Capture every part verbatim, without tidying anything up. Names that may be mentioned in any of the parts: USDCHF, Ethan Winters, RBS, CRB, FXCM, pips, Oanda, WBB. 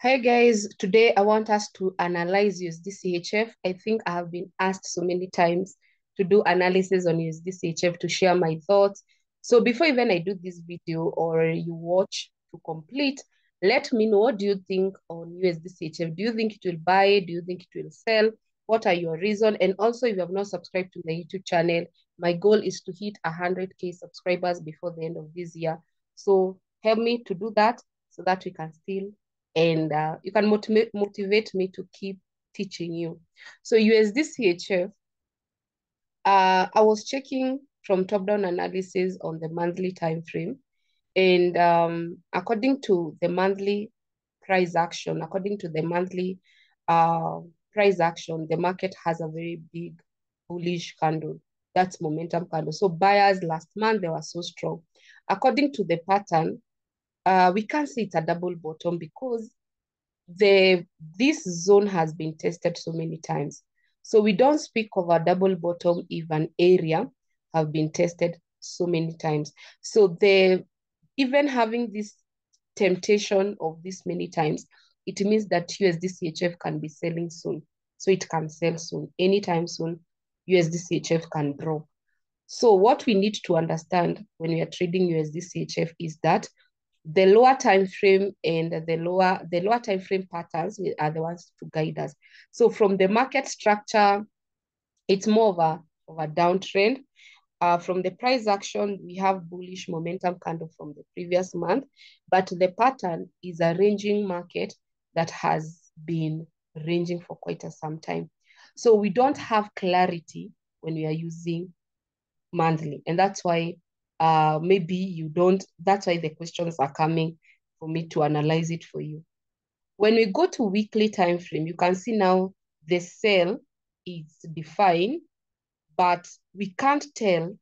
Hey guys, today I want us to analyze U S D C H F. I think I have been asked so many times to do analysis on U S D C H F, to share my thoughts. So before even I do this video or you watch to complete, let me know what do you think on U S D C H F. Do you think it will buy? Do you think it will sell? What are your reasons? And also, if you have not subscribed to my YouTube channel, my goal is to hit one hundred K subscribers before the end of this year. So help me to do that so that we can still And uh, you can motivate motivate me to keep teaching you. So U S D C H F, uh, I was checking from top-down analysis on the monthly time frame, and um, according to the monthly price action, according to the monthly uh, price action, the market has a very big bullish candle. That's momentum candle. So buyers last month, they were so strong. According to the pattern, Uh, we can see it's a double bottom because the this zone has been tested so many times. So we don't speak of a double bottom if an area have been tested so many times. So the even having this temptation of this many times, it means that U S D C H F can be selling soon. So it can sell soon. Anytime soon, U S D C H F can drop. So what we need to understand when we are trading U S D C H F is that the lower time frame and the lower the lower time frame patterns are the ones to guide us. So from the market structure, it's more of a, of a downtrend. Uh, from the price action, we have bullish momentum candle from the previous month, but the pattern is a ranging market that has been ranging for quite a some time. So we don't have clarity when we are using monthly, and that's why Uh, maybe you don't, that's why the questions are coming for me to analyze it for you. When we go to weekly time frame, you can see now the sell is defined, but we can't tell,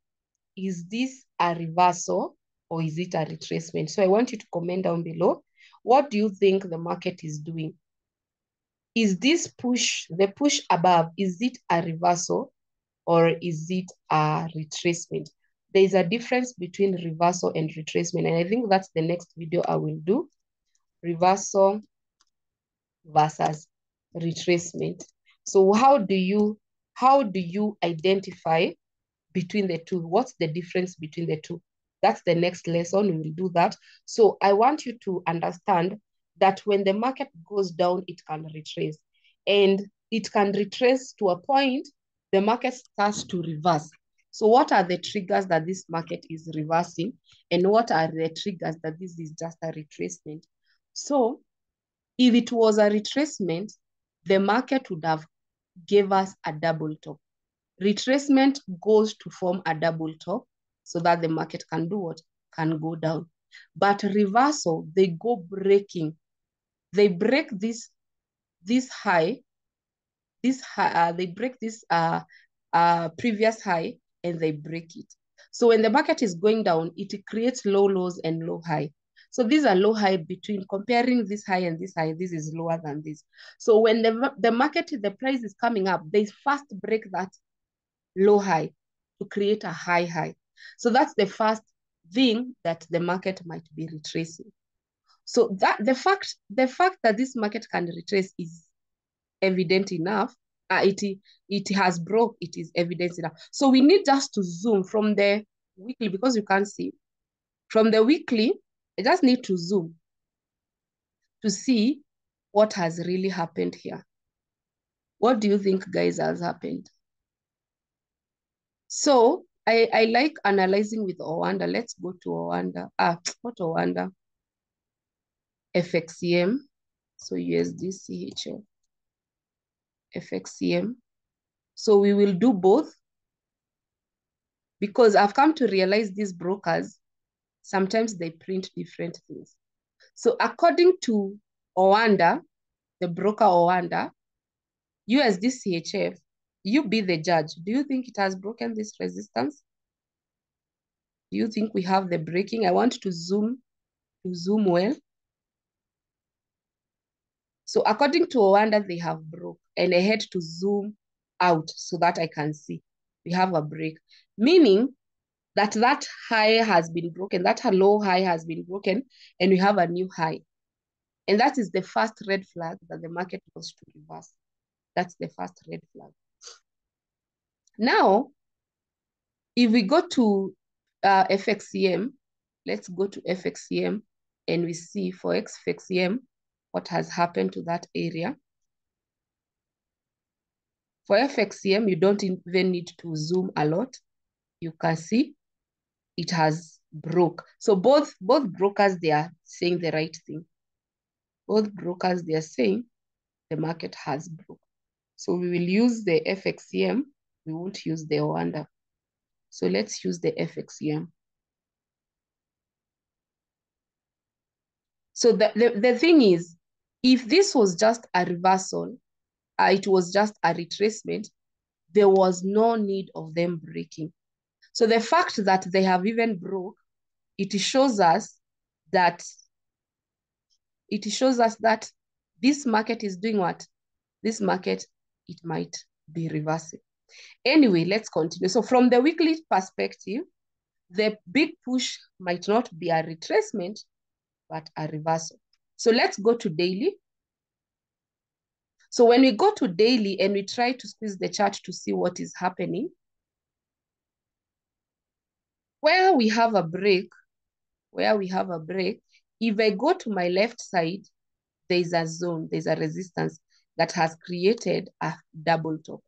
is this a reversal or is it a retracement? So I want you to comment down below. What do you think the market is doing? Is this push, the push above, is it a reversal or is it a retracement? There is a difference between reversal and retracement, and I think that's the next video I will do, reversal versus retracement. So how do you how do you identify between the two? What's the difference between the two? That's the next lesson. We will do that. So I want you to understand that when the market goes down, it can retrace, and it can retrace to a point the market starts to reverse. So what are the triggers that this market is reversing, and what are the triggers that this is just a retracement? So if it was a retracement, the market would have gave us a double top. Retracement goes to form a double top so that the market can do what? Can go down. But reversal, they go breaking. They break this, this high, this high, uh, they break this uh, uh, previous high, and they break it. So when the market is going down, it creates low lows and low high. So these are low high between, comparing this high and this high, this is lower than this. So when the, the market, the price is coming up, they first break that low high to create a high high. So that's the first thing that the market might be retracing. So that the fact, the fact that this market can retrace is evident enough. Uh, it, it has broke, it is evidence enough. So we need just to zoom from the weekly, because you can't see. From the weekly, I just need to zoom to see what has really happened here. What do you think, guys, has happened? So I, I like analyzing with Oanda. Let's go to Oanda. Ah, what Oanda? F X C M. So U S D C H F. F X C M. So we will do both, because I've come to realize these brokers, sometimes they print different things. So according to Oanda, the broker Oanda, U S D C H F, you be the judge. Do you think it has broken this resistance? Do you think we have the breaking? I want to zoom, to zoom well. So according to Oanda, they have broke, and I had to zoom out so that I can see. We have a break, meaning that that high has been broken, that low high has been broken, and we have a new high. And that is the first red flag that the market wants to reverse. That's the first red flag. Now, if we go to uh, F X C M, let's go to F X C M and we see for F X C M what has happened to that area. For F X C M, you don't even need to zoom a lot. You can see it has broke. So both, both brokers, they are saying the right thing. Both brokers, they are saying the market has broke. So we will use the F X C M. We won't use the Oanda. So let's use the F X C M. So the, the, the thing is, if this was just a reversal, uh, it was just a retracement, there was no need of them breaking. So the fact that they have even broke, it shows us that it shows us that this market is doing what? This market, it might be reversing. Anyway, let's continue. So from the weekly perspective, the big push might not be a retracement, but a reversal. So let's go to daily. So when we go to daily and we try to squeeze the chart to see what is happening, where we have a break, where we have a break, if I go to my left side, there's a zone, there's a resistance that has created a double top.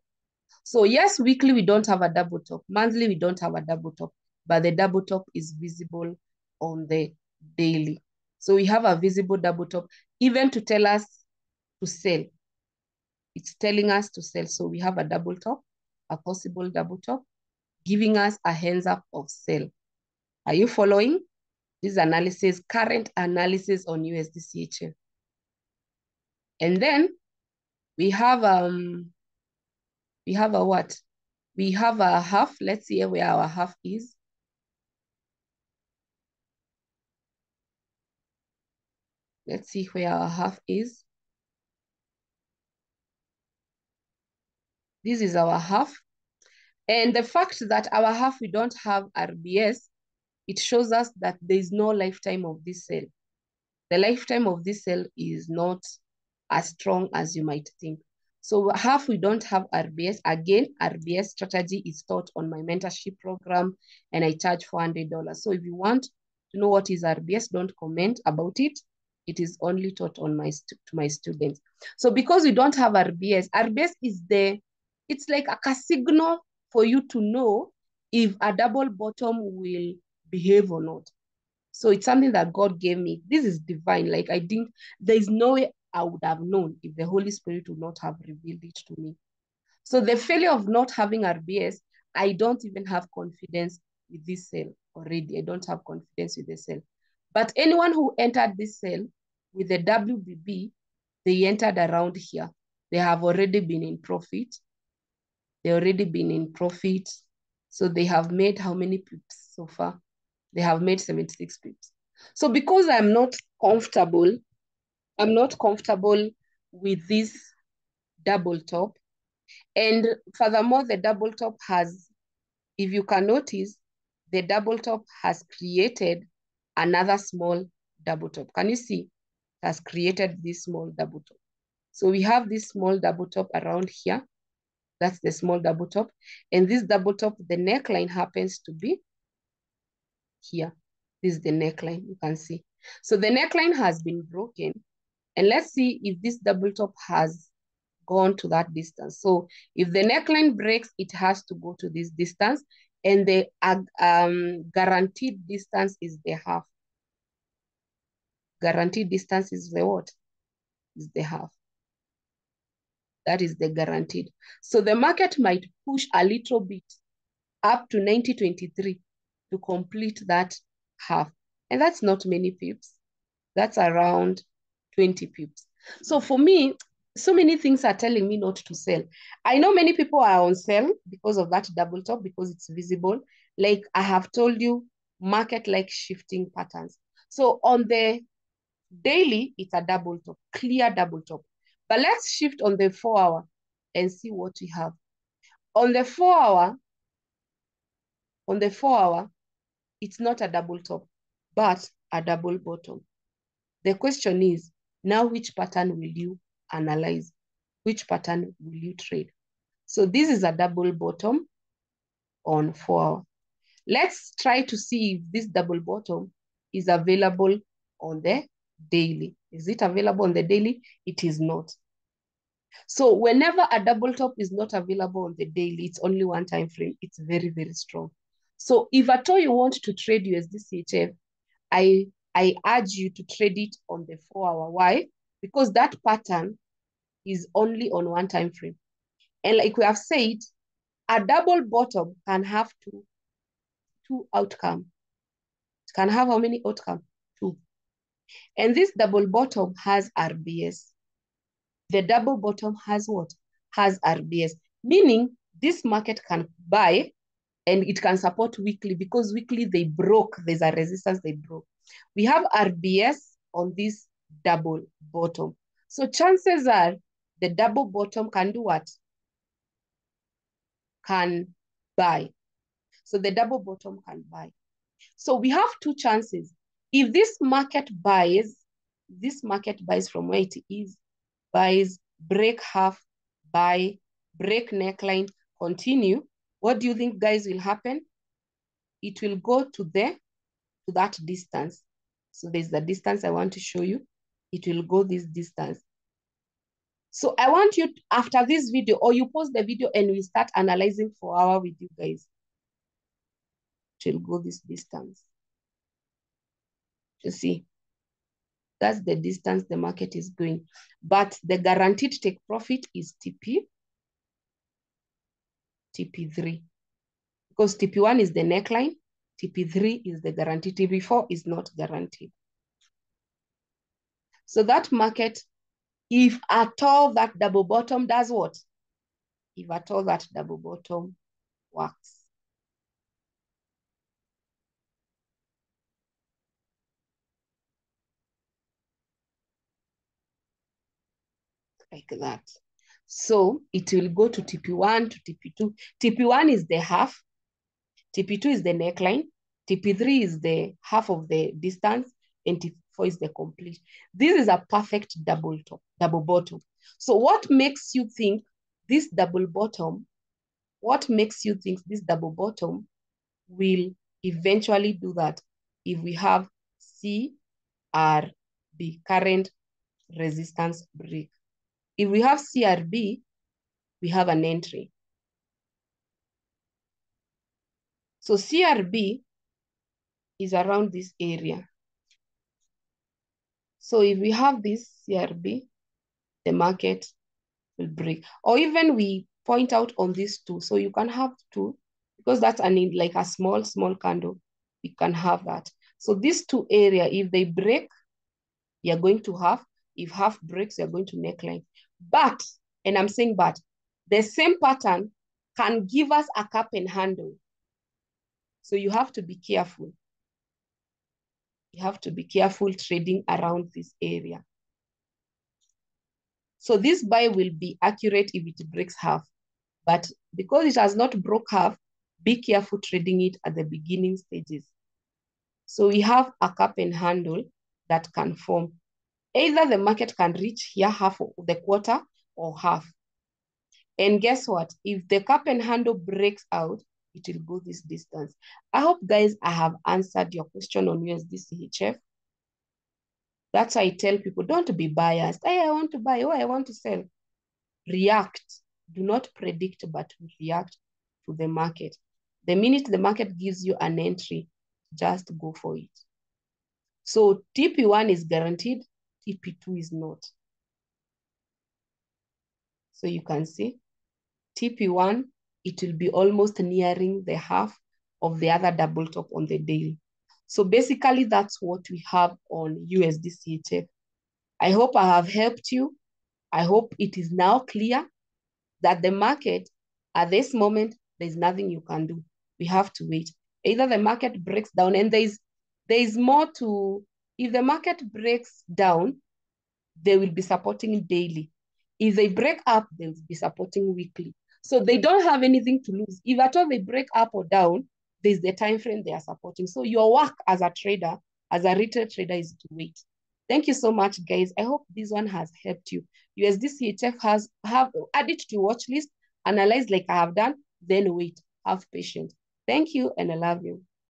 So yes, weekly we don't have a double top, monthly we don't have a double top, but the double top is visible on the daily. So we have a visible double top, even to tell us to sell. It's telling us to sell. So we have a double top, a possible double top, giving us a hands up of sell. Are you following? This analysis, current analysis on U S D C H F. And then we have um. We have a what? We have a half. Let's see where our half is. Let's see where our half is. This is our half. And the fact that our half, we don't have R B S, it shows us that there is no lifetime of this cell. The lifetime of this cell is not as strong as you might think. So half we don't have R B S. Again, R B S strategy is taught on my mentorship program and I charge four hundred dollars. So if you want to know what is R B S, don't comment about it. It is only taught on my to my students. So because we don't have R B S, R B S is the, it's like a signal for you to know if a double bottom will behave or not. So it's something that God gave me. This is divine. Like I didn't, there is no way I would have known if the Holy Spirit would not have revealed it to me. So the failure of not having R B S, I don't even have confidence with this cell already. I don't have confidence with the cell. But anyone who entered this cell with the W B B, they entered around here. They have already been in profit. They already been in profit. So they have made how many pips so far? They have made seventy-six pips. So because I'm not comfortable I'm not comfortable with this double top. And furthermore, the double top has, if you can notice, the double top has created another small double top. Can you see? It has created this small double top. So we have this small double top around here. That's the small double top. And this double top, the neckline happens to be here. This is the neckline, you can see. So the neckline has been broken. And let's see if this double top has gone to that distance. So if the neckline breaks, it has to go to this distance. And the um, guaranteed distance is the half. Guaranteed distance is the what? Is the half. That is the guaranteed. So the market might push a little bit up to ninety twenty-three to complete that half. And that's not many pips. That's around twenty pips. So for me, so many things are telling me not to sell. I know many people are on sale because of that double top, because it's visible. Like I have told you, market like shifting patterns. So on the daily, it's a double top, clear double top. But let's shift on the four hour and see what we have. On the four hour, on the four hour, it's not a double top, but a double bottom. The question is, Now, which pattern will you analyze? Which pattern will you trade? So this is a double bottom on four hour. Let's try to see if this double bottom is available on the daily. Is it available on the daily? It is not. So whenever a double top is not available on the daily, it's only one time frame. It's very, very strong. So if at all you want to trade U S D C H F, I, I urge you to trade it on the four hour. Why? Because that pattern is only on one time frame. And like we have said, a double bottom can have two, two outcomes. It can have how many outcomes? Two. And this double bottom has R B S. The double bottom has what? Has R B S. Meaning this market can buy and it can support weekly, because weekly they broke. There's a resistance they broke. We have R B S on this double bottom. So chances are the double bottom can do what? Can buy. So the double bottom can buy. So we have two chances. If this market buys, this market buys from where it is, buys, break half, buy, break neckline, continue. What do you think, guys, will happen? It will go to the to that distance. So there's the distance I want to show you. It will go this distance. So I want you, to, after this video, or you pause the video and we start analyzing for hour with you guys. It will go this distance. You see, that's the distance the market is going. But the guaranteed take profit is T P, T P three. Because T P one is the neckline, T P three is the guarantee, T P four is not guaranteed. So that market, if at all that double bottom does what? If at all that double bottom works. Like that. So it will go to T P one to T P two. T P one is the half. T P two is the neckline. T P three is the half of the distance. And T P four is the complete. This is a perfect double top, double bottom. So what makes you think this double bottom, what makes you think this double bottom will eventually do that if we have C R B, current resistance break? If we have C R B, we have an entry. So C R B is around this area. So if we have this C R B, the market will break. Or even we point out on these two. So you can have two, because that's an, like a small, small candle. We can have that. So these two areas, if they break, you're going to have, if half breaks, you're going to neckline. But, and I'm saying but, the same pattern can give us a cup and handle. So you have to be careful. You have to be careful trading around this area. So this buy will be accurate if it breaks half. But because it has not broke half, be careful trading it at the beginning stages. So we have a cup and handle that can form. Either the market can reach here half of the quarter or half. And guess what? If the cup and handle breaks out, it will go this distance. I hope, guys, I have answered your question on U S D C H F. That's why I tell people, don't be biased. Hey, I want to buy. Oh, I want to sell. React. Do not predict, but react to the market. The minute the market gives you an entry, just go for it. So T P one is guaranteed. T P two is not. So you can see T P one, it will be almost nearing the half of the other double top on the daily. So basically that's what we have on U S D C H F. I hope I have helped you. I hope it is now clear that the market at this moment, there's nothing you can do. We have to wait. Either the market breaks down and there's, there's more to. If the market breaks down, they will be supporting daily. If they break up, they'll be supporting weekly. So they don't have anything to lose. If at all they break up or down, there's the time frame they are supporting. So your work as a trader, as a retail trader, is to wait. Thank you so much, guys. I hope this one has helped you. U S D C H F has have added to watch list, analyze like I have done, then wait, have patience. Thank you, and I love you.